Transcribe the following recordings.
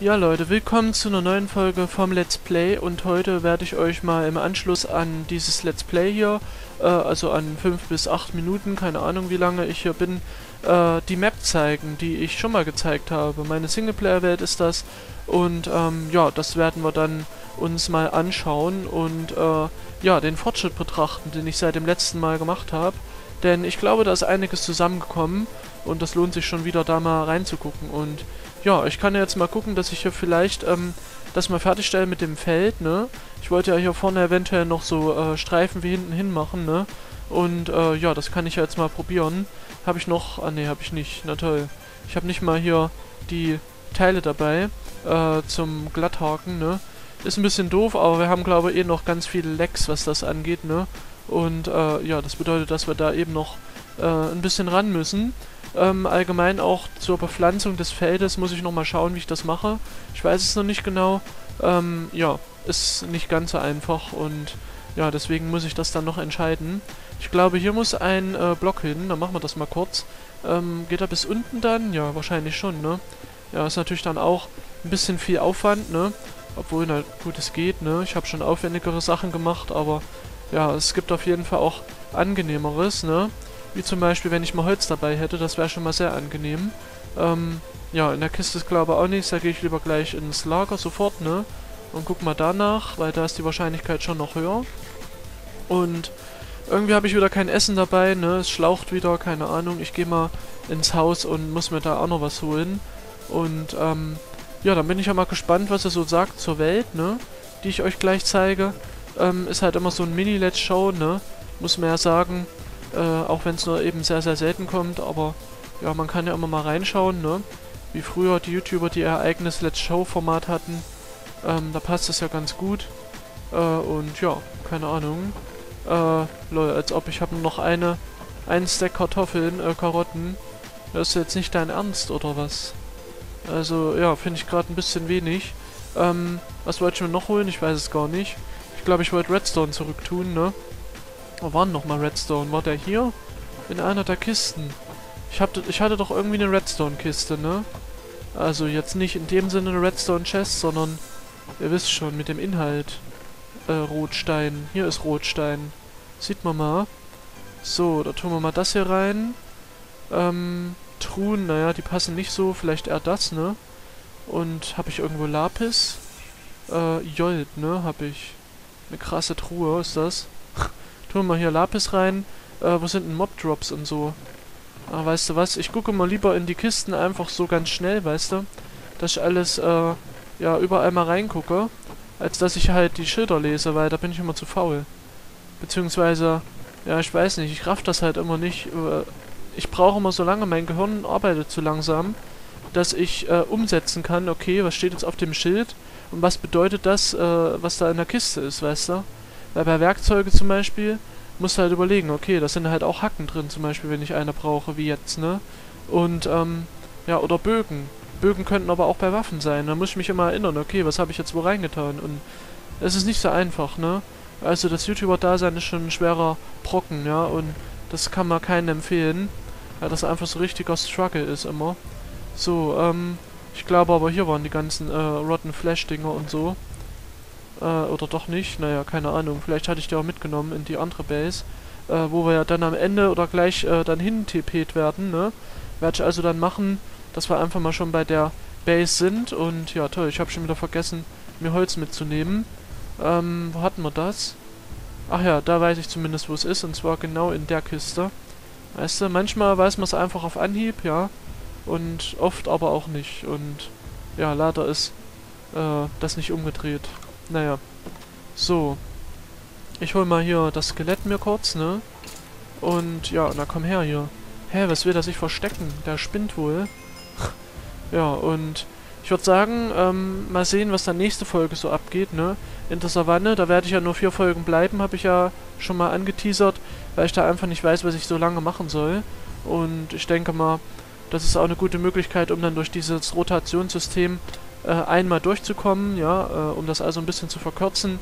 Ja Leute, willkommen zu einer neuen Folge vom Let's Play, und heute werde ich euch mal im Anschluss an dieses Let's Play hier, also an 5 bis 8 Minuten, keine Ahnung wie lange ich hier bin, die Map zeigen, die ich schon mal gezeigt habe. Meine Singleplayer-Welt ist das, und ja, das werden wir dann uns mal anschauen und ja, den Fortschritt betrachten, den ich seit dem letzten Mal gemacht habe. Denn ich glaube, da ist einiges zusammengekommen und das lohnt sich schon wieder, da mal reinzugucken. Und ja, ich kann ja jetzt mal gucken, dass ich hier vielleicht das mal fertigstelle mit dem Feld, ne? Ich wollte ja hier vorne eventuell noch so Streifen wie hinten hin machen, ne? Und ja, das kann ich ja jetzt mal probieren. Habe ich noch... Ah ne, habe ich nicht. Na toll. Ich habe nicht mal hier die Teile dabei zum Glatthaken, ne? Ist ein bisschen doof, aber wir haben, glaube ich, noch ganz viele Lecks, was das angeht, ne? Und ja, das bedeutet, dass wir da eben noch ein bisschen ran müssen. Allgemein auch zur Bepflanzung des Feldes muss ich nochmal schauen, wie ich das mache. Ich weiß es noch nicht genau. Ja, ist nicht ganz so einfach und ja, deswegen muss ich das dann noch entscheiden. Ich glaube, hier muss ein Block hin, dann machen wir das mal kurz. Geht er bis unten dann? Ja, wahrscheinlich schon, ne? Ja, ist natürlich dann auch ein bisschen viel Aufwand, ne? Obwohl, na gut, es geht, ne? Ich habe schon aufwendigere Sachen gemacht, aber ja, es gibt auf jeden Fall auch angenehmeres, ne? Wie zum Beispiel, wenn ich mal Holz dabei hätte, das wäre schon mal sehr angenehm. Ja, in der Kiste ist, glaube ich, auch nichts, da gehe ich lieber gleich ins Lager sofort, ne? Und guck mal danach, weil da ist die Wahrscheinlichkeit schon noch höher. Und irgendwie habe ich wieder kein Essen dabei, ne? Es schlaucht wieder, keine Ahnung. Ich gehe mal ins Haus und muss mir da auch noch was holen. Und ja, dann bin ich ja mal gespannt, was er so sagt zur Welt, ne? Die ich euch gleich zeige. Ist halt immer so ein Mini-Let's Show, ne? Muss man ja sagen, auch wenn es nur eben sehr, sehr selten kommt, aber ja, man kann ja immer mal reinschauen, ne? Wie früher die YouTuber, die ihr eigenes Let's Show-Format hatten, da passt es ja ganz gut. Und ja, keine Ahnung. Lol, als ob ich habe noch einen Stack Kartoffeln, Karotten. Das ist jetzt nicht dein Ernst, oder was? Also, ja, finde ich gerade ein bisschen wenig. Was wollte ich mir noch holen? Ich weiß es gar nicht. Ich glaube, ich wollte Redstone zurück tun, ne? Wo war denn nochmal Redstone? War der hier? In einer der Kisten. Ich hatte doch irgendwie eine Redstone-Kiste, ne? Also jetzt nicht in dem Sinne eine Redstone-Chest, sondern, ihr wisst schon, mit dem Inhalt. Rotstein. Hier ist Rotstein. Sieht man mal. So, da tun wir mal das hier rein. Truhen, naja, die passen nicht so. Vielleicht eher das, ne? Und habe ich irgendwo Lapis? Jold, ne? Habe ich. Eine krasse Truhe ist das. Tun wir mal hier Lapis rein. Wo sind denn Mob-Drops und so? Ah, weißt du was? Ich gucke mal lieber in die Kisten einfach so ganz schnell, weißt du? Dass ich alles, ja, überall mal reingucke. Als dass ich halt die Schilder lese, weil da bin ich immer zu faul. Beziehungsweise, ja, ich weiß nicht. Ich raff das halt immer nicht. Ich brauche immer so lange. Mein Gehirn arbeitet zu langsam, dass ich umsetzen kann, okay, was steht jetzt auf dem Schild und was bedeutet das, was da in der Kiste ist, weißt du? Weil bei Werkzeuge zum Beispiel musst du halt überlegen, okay, da sind halt auch Hacken drin zum Beispiel, wenn ich eine brauche, wie jetzt, ne? Und, ja, oder Bögen. Bögen könnten aber auch bei Waffen sein, da muss ich mich immer erinnern, okay, was habe ich jetzt wo reingetan? Und es ist nicht so einfach, ne? Also das YouTuber-Dasein ist schon ein schwerer Brocken, ja, und das kann man keinem empfehlen, weil das einfach so ein richtiger Struggle ist immer. So, ich glaube aber hier waren die ganzen Rotten Flash-Dinger und so. Oder doch nicht, naja, keine Ahnung. Vielleicht hatte ich die auch mitgenommen in die andere Base. Wo wir ja dann am Ende oder gleich dann hin TP'd werden, ne? Werde ich also dann machen, dass wir einfach mal schon bei der Base sind. Und ja, toll, ich habe schon wieder vergessen, mir Holz mitzunehmen. Wo hatten wir das? Ach ja, da weiß ich zumindest, wo es ist. Und zwar genau in der Kiste. Weißt du, manchmal weiß man es einfach auf Anhieb, ja. Und oft aber auch nicht. Und ja, leider ist das nicht umgedreht. Naja. So. Ich hol mal hier das Skelett mir kurz, ne? Und ja, na komm her hier. Hä, was will der sich verstecken? Der spinnt wohl. Ja, und ich würde sagen, mal sehen, was dann nächste Folge so abgeht, ne? In der Savanne, da werde ich ja nur 4 Folgen bleiben, habe ich ja schon mal angeteasert, weil ich da einfach nicht weiß, was ich so lange machen soll. Und ich denke mal, das ist auch eine gute Möglichkeit, um dann durch dieses Rotationssystem einmal durchzukommen, ja, um das also ein bisschen zu verkürzen,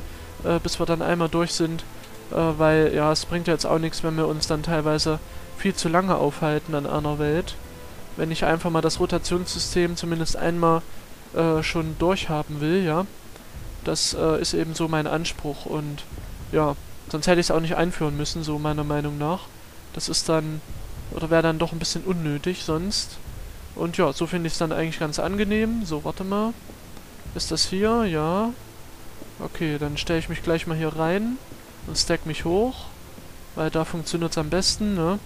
bis wir dann einmal durch sind, weil, ja, es bringt ja jetzt auch nichts, wenn wir uns dann teilweise viel zu lange aufhalten an einer Welt. Wenn ich einfach mal das Rotationssystem zumindest einmal schon durchhaben will, ja. Das ist eben so mein Anspruch und ja, sonst hätte ich es auch nicht einführen müssen, so meiner Meinung nach. Das ist dann, oder wäre dann doch ein bisschen unnötig sonst. Und ja, so finde ich es dann eigentlich ganz angenehm. So, warte mal. Ist das hier? Ja. Okay, dann stelle ich mich gleich mal hier rein und stack mich hoch, weil da funktioniert es am besten, ne?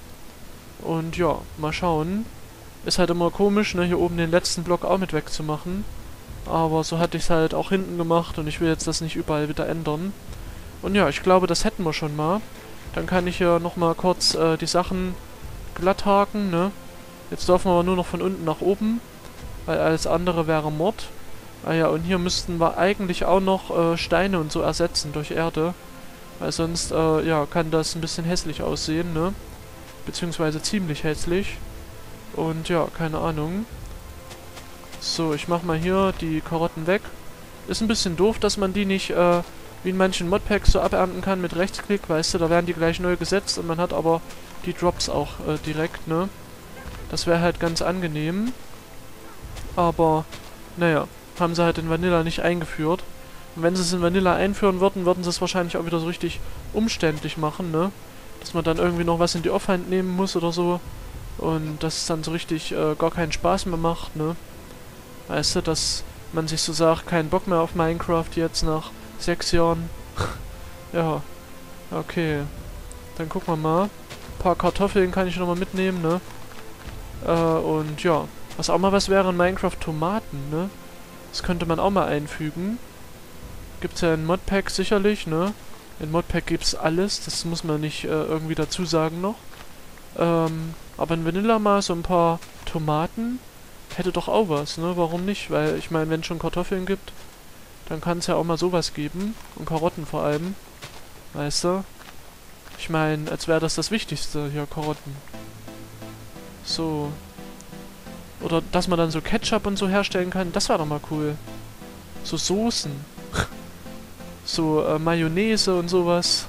Und ja, mal schauen. Ist halt immer komisch, ne, hier oben den letzten Block auch mit wegzumachen. Aber so hatte ich es halt auch hinten gemacht und ich will jetzt das nicht überall wieder ändern. Und ja, ich glaube, das hätten wir schon mal. Dann kann ich hier nochmal kurz die Sachen glatt haken, ne? Jetzt dürfen wir aber nur noch von unten nach oben, weil alles andere wäre Mord. Ah ja, und hier müssten wir eigentlich auch noch Steine und so ersetzen durch Erde. Weil sonst, ja, kann das ein bisschen hässlich aussehen, ne? Beziehungsweise ziemlich hässlich. Und ja, keine Ahnung. So, ich mach mal hier die Karotten weg. Ist ein bisschen doof, dass man die nicht, wie in manchen Modpacks so abernten kann mit Rechtsklick, weißt du, da werden die gleich neu gesetzt und man hat aber die Drops auch direkt, ne? Das wäre halt ganz angenehm. Aber, naja, haben sie halt in Vanilla nicht eingeführt. Und wenn sie es in Vanilla einführen würden, würden sie es wahrscheinlich auch wieder so richtig umständlich machen, ne? Dass man dann irgendwie noch was in die Offhand nehmen muss oder so. Und dass es dann so richtig gar keinen Spaß mehr macht, ne? Weißt du, dass man sich so sagt, keinen Bock mehr auf Minecraft jetzt nach 6 Jahren. Ja, okay. Dann gucken wir mal. Ein paar Kartoffeln kann ich nochmal mitnehmen, ne? Und ja. Was auch mal was wäre in Minecraft, Tomaten, ne? Das könnte man auch mal einfügen. Gibt's ja in Modpack sicherlich, ne? In Modpack gibt's alles, das muss man nicht irgendwie dazu sagen noch. Aber in Vanilla mal so ein paar Tomaten hätte doch auch was, ne? Warum nicht? Weil, ich meine, wenn es schon Kartoffeln gibt, dann kann es ja auch mal sowas geben. Und Karotten vor allem. Weißt du? Ich meine, als wäre das das Wichtigste hier, Karotten. So. Oder, dass man dann so Ketchup und so herstellen kann. Das wäre doch mal cool. So Soßen. So, Mayonnaise und sowas.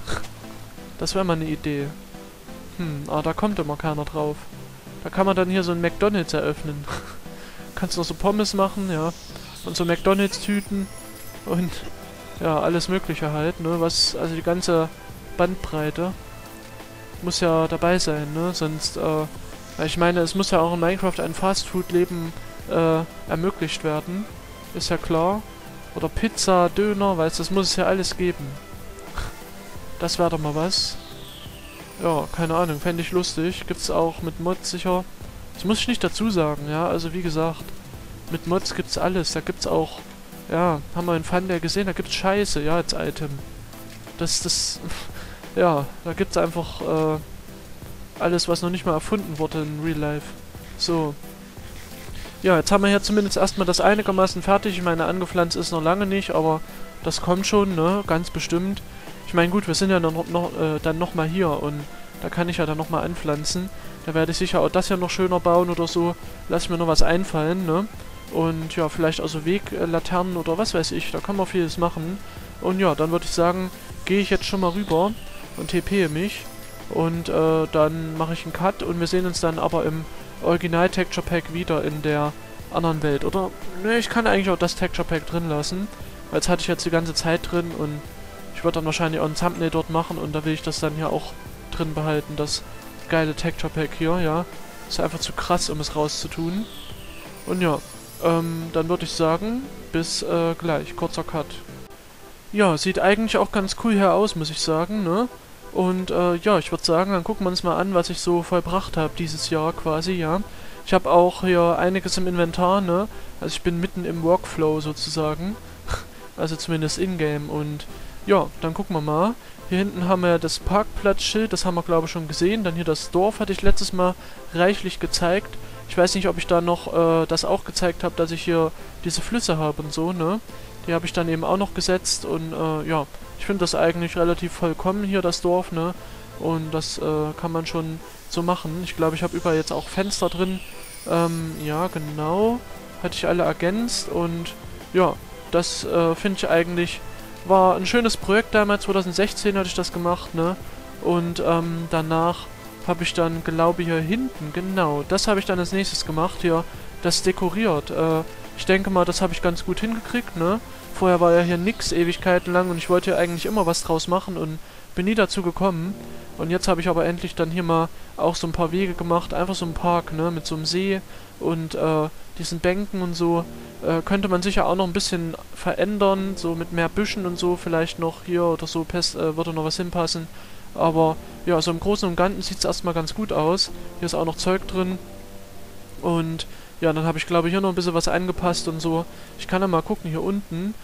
Das wäre mal eine Idee. Ah, da kommt immer keiner drauf. Da kann man dann hier so ein McDonald's eröffnen. Kannst noch so Pommes machen, ja. Und so McDonald's-Tüten. Und, ja, alles Mögliche halt, ne. Was, also die ganze Bandbreite muss ja dabei sein, ne. Sonst, ich meine, es muss ja auch in Minecraft ein Fastfood-Leben, ermöglicht werden. Ist ja klar. Oder Pizza, Döner, weißt du, das muss es ja alles geben. Das wäre doch mal was. Ja, keine Ahnung, fände ich lustig. Gibt's auch mit Mods sicher. Das muss ich nicht dazu sagen, ja, also wie gesagt, mit Mods gibt's alles. Da gibt's auch, ja, haben wir in Fun der gesehen, da gibt's Scheiße, ja, als Item. Das, ja, da gibt's einfach, alles, was noch nicht mal erfunden wurde in Real Life. So. Ja, jetzt haben wir hier zumindest erstmal das einigermaßen fertig. Ich meine, angepflanzt ist noch lange nicht, aber das kommt schon, ne, ganz bestimmt. Ich meine, gut, wir sind ja dann nochmal hier und da kann ich ja dann nochmal anpflanzen. Da werde ich sicher auch das hier noch schöner bauen oder so. Lass mir noch was einfallen, ne? Und ja, vielleicht also Weglaternen oder was weiß ich. Da kann man vieles machen. Und ja, dann würde ich sagen, gehe ich jetzt schon mal rüber und TPe mich. Und dann mache ich einen Cut und wir sehen uns dann aber im Original Texture Pack wieder in der anderen Welt. Oder, ne, ich kann eigentlich auch das Texture Pack drin lassen. Weil das hatte ich jetzt die ganze Zeit drin und ich würde dann wahrscheinlich auch ein Thumbnail dort machen und da will ich das dann hier auch drin behalten, das geile Texture Pack hier, ja. Ist einfach zu krass, um es rauszutun. Und ja, dann würde ich sagen, bis gleich, kurzer Cut. Ja, sieht eigentlich auch ganz cool hier aus, muss ich sagen, ne? Und ja, ich würde sagen, dann gucken wir uns mal an, was ich so vollbracht habe dieses Jahr quasi, ja. Ich habe auch hier einiges im Inventar, ne? Also ich bin mitten im Workflow sozusagen. Also zumindest in-game und ja, dann gucken wir mal. Hier hinten haben wir das Parkplatzschild, das haben wir glaube ich schon gesehen. Dann hier das Dorf hatte ich letztes Mal reichlich gezeigt. Ich weiß nicht, ob ich da noch das auch gezeigt habe, dass ich hier diese Flüsse habe und so, ne? Die habe ich dann eben auch noch gesetzt und ja, ich finde das eigentlich relativ vollkommen hier, das Dorf, ne? Und das kann man schon so machen. Ich glaube, ich habe überall jetzt auch Fenster drin. Ja, genau. Hatte ich alle ergänzt und ja, das finde ich eigentlich... War ein schönes Projekt damals, 2016 hatte ich das gemacht, ne? Und danach habe ich dann, glaube ich, hier hinten, genau, das habe ich dann als nächstes gemacht, hier, das dekoriert. Ich denke mal, das habe ich ganz gut hingekriegt, ne? Vorher war ja hier nix Ewigkeiten lang und ich wollte ja eigentlich immer was draus machen und bin nie dazu gekommen. Und jetzt habe ich aber endlich dann hier mal auch so ein paar Wege gemacht, einfach so ein Park, ne, mit so einem See und diesen Bänken und so. Könnte man sicher auch noch ein bisschen verändern, so mit mehr Büschen und so, vielleicht noch hier oder so, würde noch was hinpassen. Aber ja, so im Großen und Ganzen sieht es erstmal ganz gut aus. Hier ist auch noch Zeug drin. Und ja, dann habe ich, glaube ich, hier noch ein bisschen was angepasst und so. Ich kann ja mal gucken, hier unten.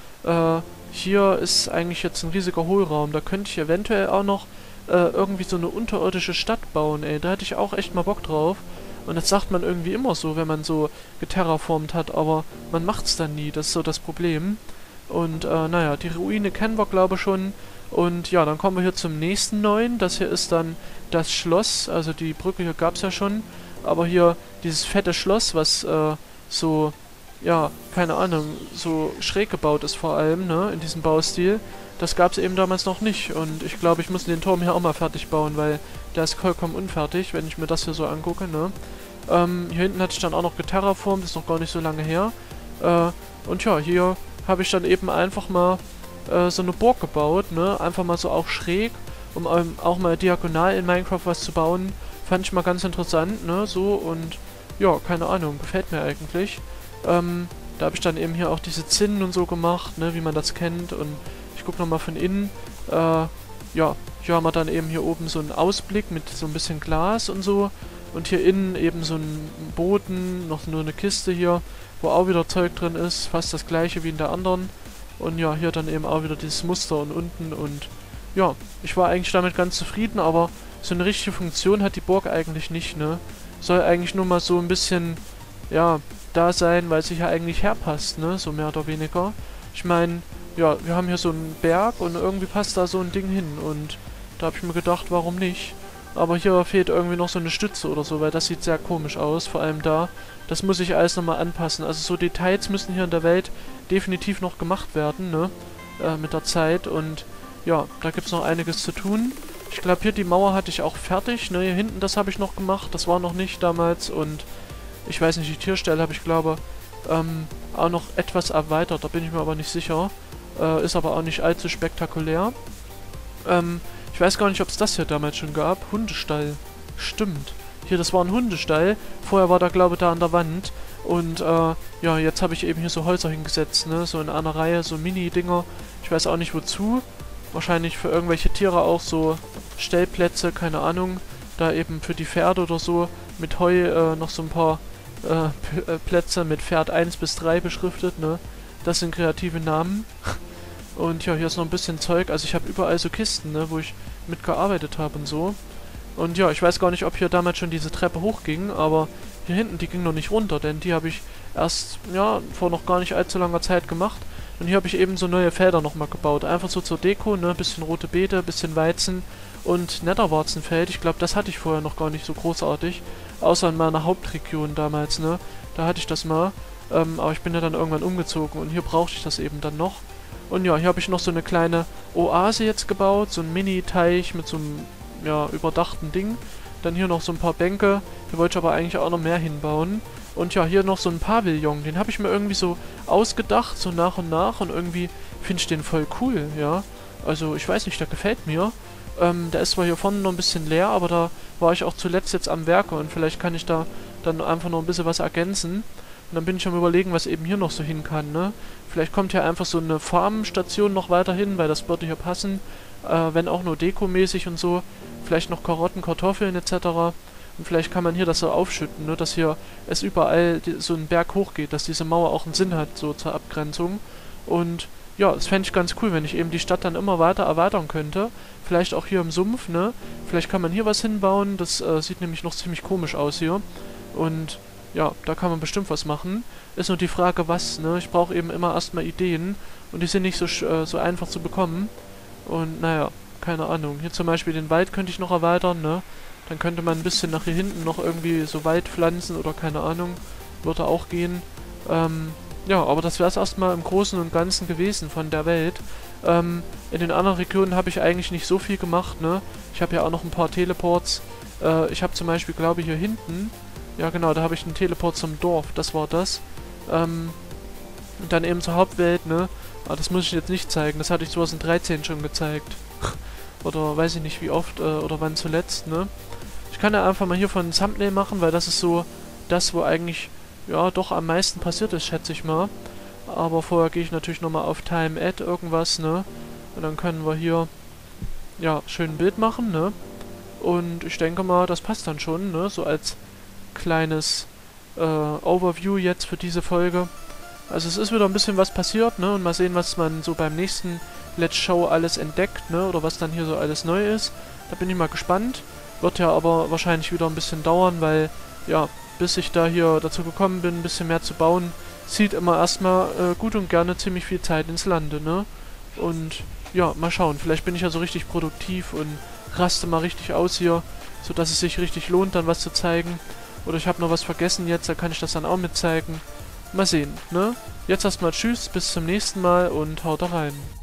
Hier ist eigentlich jetzt ein riesiger Hohlraum. Da könnte ich eventuell auch noch irgendwie so eine unterirdische Stadt bauen, ey. Da hätte ich auch echt mal Bock drauf. Und das sagt man irgendwie immer so, wenn man so geterraformt hat, aber man macht's dann nie. Das ist so das Problem. Und naja, die Ruine kennen wir, glaube ich, schon. Und ja, dann kommen wir hier zum nächsten neuen. Das hier ist dann das Schloss. Also die Brücke hier gab's ja schon. Aber hier dieses fette Schloss, was so, ja, keine Ahnung, so schräg gebaut ist vor allem, ne, in diesem Baustil, das gab es eben damals noch nicht. Und ich glaube, ich muss den Turm hier auch mal fertig bauen, weil der ist vollkommen unfertig, wenn ich mir das hier so angucke, ne. Hier hinten hatte ich dann auch noch geterraformt, ist noch gar nicht so lange her. Und ja, hier habe ich dann eben einfach mal so eine Burg gebaut, ne, einfach mal so auch schräg, um auch mal diagonal in Minecraft was zu bauen. Fand ich mal ganz interessant, ne, so, und ja, keine Ahnung, gefällt mir eigentlich. Da habe ich dann eben hier auch diese Zinnen und so gemacht, ne, wie man das kennt, und ich gucke nochmal von innen, ja, hier haben wir dann eben hier oben so einen Ausblick mit so ein bisschen Glas und so, und hier innen eben so einen Boden, noch nur eine Kiste hier, wo auch wieder Zeug drin ist, fast das gleiche wie in der anderen, und ja, hier dann eben auch wieder dieses Muster und unten, und ja, ich war eigentlich damit ganz zufrieden, aber so eine richtige Funktion hat die Burg eigentlich nicht, ne? Soll eigentlich nur mal so ein bisschen, ja, da sein, weil sie hier eigentlich herpasst, ne? So mehr oder weniger. Ich meine, ja, wir haben hier so einen Berg und irgendwie passt da so ein Ding hin. Und da habe ich mir gedacht, warum nicht? Aber hier fehlt irgendwie noch so eine Stütze oder so, weil das sieht sehr komisch aus, vor allem da. Das muss ich alles nochmal anpassen. Also so Details müssen hier in der Welt definitiv noch gemacht werden, ne? Mit der Zeit. Und ja, da gibt es noch einiges zu tun. Ich glaube, hier die Mauer hatte ich auch fertig, ne, hier hinten, das habe ich noch gemacht, das war noch nicht damals, und ich weiß nicht, die Tierstelle habe ich, glaube, auch noch etwas erweitert, da bin ich mir aber nicht sicher, ist aber auch nicht allzu spektakulär. Ich weiß gar nicht, ob es das hier damals schon gab, Hundestall, stimmt, hier, das war ein Hundestall, vorher war da, glaube ich, da an der Wand, und ja, jetzt habe ich eben hier so Häuser hingesetzt, ne, so in einer Reihe, so Mini-Dinger, ich weiß auch nicht wozu. Wahrscheinlich für irgendwelche Tiere auch so Stellplätze, keine Ahnung. Da eben für die Pferde oder so mit Heu noch so ein paar Plätze mit Pferd 1 bis 3 beschriftet, ne? Das sind kreative Namen. Und ja, hier ist noch ein bisschen Zeug. Also ich habe überall so Kisten, ne, wo ich mitgearbeitet habe und so. Und ja, ich weiß gar nicht, ob hier damals schon diese Treppe hochging, aber hier hinten, die ging noch nicht runter, denn die habe ich erst, ja, vor noch gar nicht allzu langer Zeit gemacht. Und hier habe ich eben so neue Felder nochmal gebaut. Einfach so zur Deko, ne? Bisschen rote Beete, bisschen Weizen und Netterwarzenfeld. Ich glaube, das hatte ich vorher noch gar nicht so großartig. Außer in meiner Hauptregion damals, ne? Da hatte ich das mal. Aber ich bin ja dann irgendwann umgezogen und hier brauchte ich das eben dann noch. Und ja, hier habe ich noch so eine kleine Oase jetzt gebaut. So ein Mini-Teich mit so einem, ja, überdachten Ding. Dann hier noch so ein paar Bänke. Hier wollte ich aber eigentlich auch noch mehr hinbauen. Und ja, hier noch so ein Pavillon. Den habe ich mir irgendwie so ausgedacht, so nach und nach. Und irgendwie finde ich den voll cool, ja. Also, ich weiß nicht, der gefällt mir. Der ist zwar hier vorne noch ein bisschen leer, aber da war ich auch zuletzt jetzt am Werke. Und vielleicht kann ich da dann einfach noch ein bisschen was ergänzen. Und dann bin ich am Überlegen, was eben hier noch so hin kann, ne. Vielleicht kommt hier einfach so eine Farmstation noch weiterhin, weil das würde hier passen. Wenn auch nur dekomäßig und so. Vielleicht noch Karotten, Kartoffeln etc. Und vielleicht kann man hier das so aufschütten, ne, dass hier es überall so einen Berg hochgeht, dass diese Mauer auch einen Sinn hat, so zur Abgrenzung. Und ja, das fände ich ganz cool, wenn ich eben die Stadt dann immer weiter erweitern könnte. Vielleicht auch hier im Sumpf, ne? Vielleicht kann man hier was hinbauen, das sieht nämlich noch ziemlich komisch aus hier. Und ja, da kann man bestimmt was machen. Ist nur die Frage, was, ne? Ich brauche eben immer erstmal Ideen und die sind nicht so, so einfach zu bekommen. Und naja, keine Ahnung. Hier zum Beispiel den Wald könnte ich noch erweitern, ne? Dann könnte man ein bisschen nach hier hinten noch irgendwie so Wald pflanzen oder keine Ahnung. Würde auch gehen. Ja, aber das wäre es erstmal im Großen und Ganzen gewesen von der Welt. In den anderen Regionen habe ich eigentlich nicht so viel gemacht, ne? Ich habe ja auch noch ein paar Teleports. Ich habe zum Beispiel, glaube ich, hier hinten... Ja genau, da habe ich einen Teleport zum Dorf. Das war das. und dann eben zur Hauptwelt, ne? Aber das muss ich jetzt nicht zeigen, das hatte ich 2013 schon gezeigt. Oder weiß ich nicht wie oft, oder wann zuletzt, ne? Ich kann ja einfach mal hiervon ein Thumbnail machen, weil das ist so das, wo eigentlich, ja, doch am meisten passiert ist, schätze ich mal. Aber vorher gehe ich natürlich nochmal auf Time Add irgendwas, ne? Und dann können wir hier, ja, schön ein Bild machen, ne? Und ich denke mal, das passt dann schon, ne? So als kleines Overview jetzt für diese Folge. Also es ist wieder ein bisschen was passiert, ne? Und mal sehen, was man so beim nächsten Let's Show alles entdeckt, ne? Oder was dann hier so alles neu ist. Da bin ich mal gespannt. Wird ja aber wahrscheinlich wieder ein bisschen dauern, weil, ja, bis ich da hier dazu gekommen bin, ein bisschen mehr zu bauen, zieht immer erstmal gut und gerne ziemlich viel Zeit ins Lande, ne? Und ja, mal schauen. Vielleicht bin ich ja so richtig produktiv und raste mal richtig aus hier, sodass es sich richtig lohnt, dann was zu zeigen. Oder ich habe noch was vergessen jetzt, da kann ich das dann auch mit zeigen. Mal sehen, ne? Jetzt erstmal tschüss, bis zum nächsten Mal und haut rein.